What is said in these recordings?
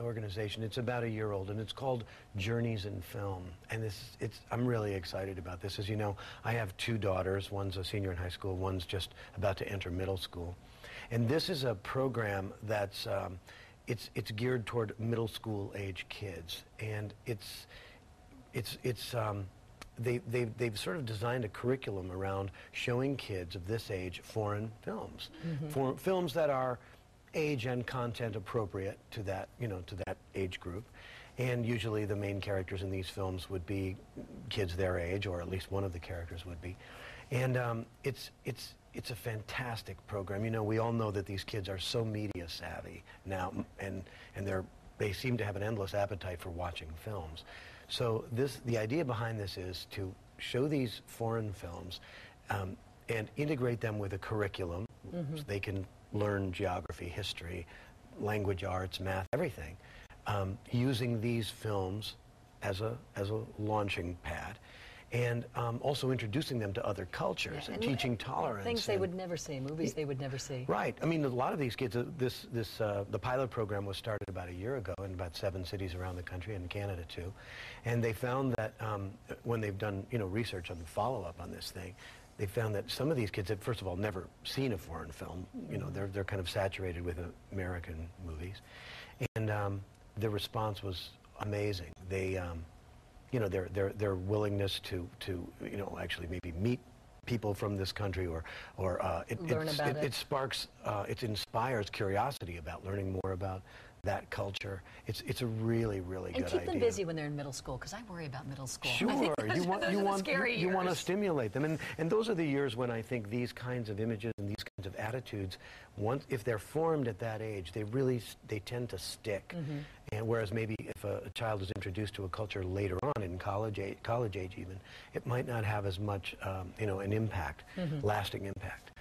organization. It's about a year old, and it's called Journeys in Film. And I'm really excited about this. As you know, I have two daughters. One's a senior in high school. One's just about to enter middle school. And this is a program that's it's geared toward middle school age kids, and they've sort of designed a curriculum around showing kids of this age foreign films, films that are age and content appropriate to that, you know, to that age group. And usually the main characters in these films would be kids their age, or at least one of the characters would be. And it's a fantastic program. You know, we all know that these kids are so media savvy now, and they seem to have an endless appetite for watching films. So the idea behind this is to show these foreign films and integrate them with a curriculum, so they can learn geography, history, language arts, math, everything, using these films as a launching pad, and also introducing them to other cultures, and teaching tolerance. Things they would never see, movies they would never see. Right. I mean, a lot of these kids, the pilot program was started about a year ago in about 7 cities around the country, and Canada too. And they found that when they've done, you know, research on the follow-up on this thing, they found that some of these kids had, first of all, never seen a foreign film. You know, they're kind of saturated with American movies. And the response was amazing. They, you know, their willingness to, you know, actually maybe meet people from this country, it sparks, it inspires curiosity about learning more about that culture. It's a really, really good idea. And keep them busy when they're in middle school, because I worry about middle school. Sure, you want to stimulate them, and those are the years when I think these kinds of images and these kinds of attitudes, once if they're formed at that age, they tend to stick. And whereas maybe if a child is introduced to a culture later on in college age even, it might not have as much, you know, an impact, lasting impact.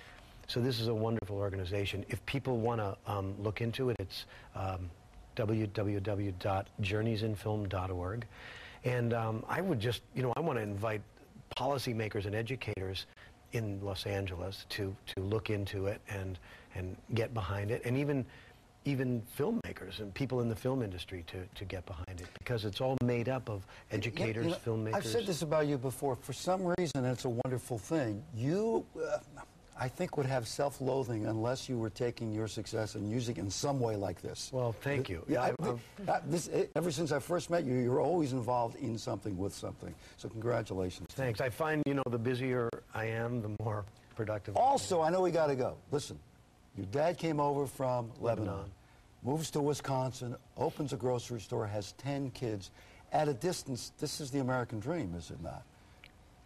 So this is a wonderful organization. If people want to look into it, it's www.journeysinfilm.org. And I would just, you know, I want to invite policymakers and educators in Los Angeles to look into it and get behind it, and even filmmakers and people in the film industry to get behind it, because it's all made up of educators, filmmakers. I've said this about you before. For some reason, it's a wonderful thing. You... I think would have self-loathing unless you were taking your success and using it in some way like this. Well, thank you. Yeah, ever since I first met you, you're always involved in something with something. So congratulations. Thanks. I find, you know, the busier I am, the more productive. Also, I know we got to go. Listen, your dad came over from Lebanon, moves to Wisconsin, opens a grocery store, has 10 kids. At a distance, this is the American dream, is it not?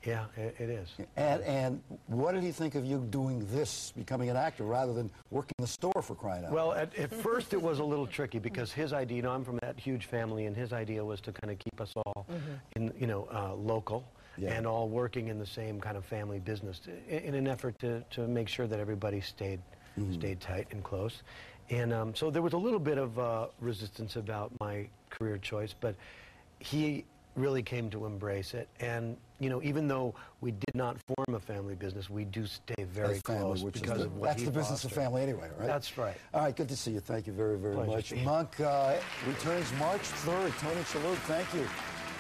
Yeah, it is. And what did he think of you doing this, becoming an actor, rather than working the store, for crying out loud? Well, at first it was a little tricky, because his idea, you know, I'm from that huge family, and his idea was to kind of keep us all, in, you know, local, and all working in the same kind of family business, in an effort to make sure that everybody stayed, stayed tight and close. And so there was a little bit of resistance about my career choice, but he really came to embrace it. And you know, even though we did not form a family business, we do stay very close, because of what he fostered. That's the business of family anyway, right? That's right. All right, good to see you. Thank you very, very much. Monk returns March 3rd. Tony Shalhoub, thank you.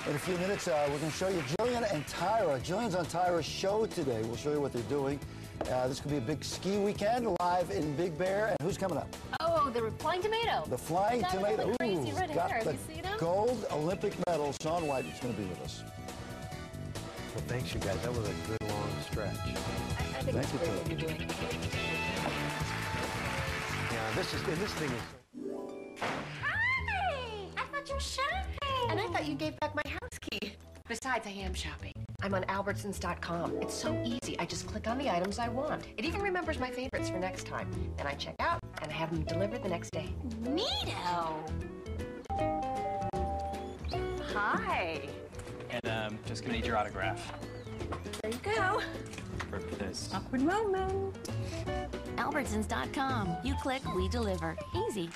In a few minutes, we're going to show you Jillian and Tyra. Jillian's on Tyra's show today. We'll show you what they're doing. This could be a big ski weekend, live in Big Bear. And who's coming up? Oh, the Flying Tomato. The Flying Tomato. Ooh, crazy red hair. Have you seen him? Gold Olympic medal. Sean White is going to be with us. Well, thanks, you guys. That was a good long stretch. I think it's great what you're doing. Yeah, this thing is... Hi! I thought you were shopping. And I thought you gave back my house key. Besides, I am shopping. I'm on Albertsons.com. It's so easy. I just click on the items I want. It even remembers my favorites for next time. Then I check out and have them delivered the next day. Neato! Hi. And just gonna need your autograph. There you go. For this. Awkward moment. Albertsons.com. You click, we deliver. Easy.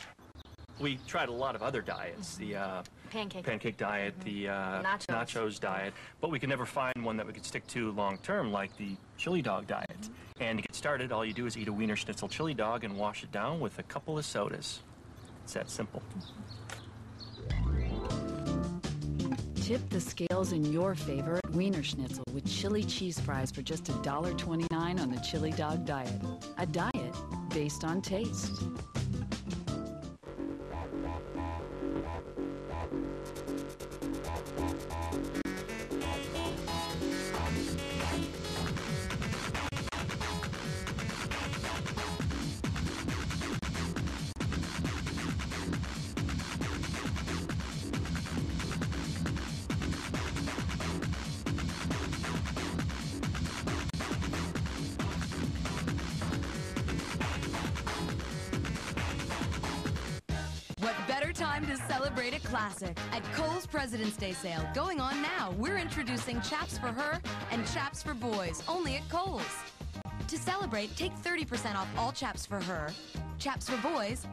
We tried a lot of other diets. The pancake diet, the nachos diet, but we could never find one that we could stick to long term, like the chili dog diet. And to get started, all you do is eat a Wiener Schnitzel chili dog and wash it down with a couple of sodas. It's that simple. Tip the scales in your favor at Wiener Schnitzel with chili cheese fries for just $1.29 on the chili dog diet. A diet based on taste. Time to celebrate a classic. At Kohl's President's Day sale, going on now, we're introducing Chaps for her and Chaps for boys, only at Kohl's. To celebrate, take 30% off all Chaps for her, Chaps for boys,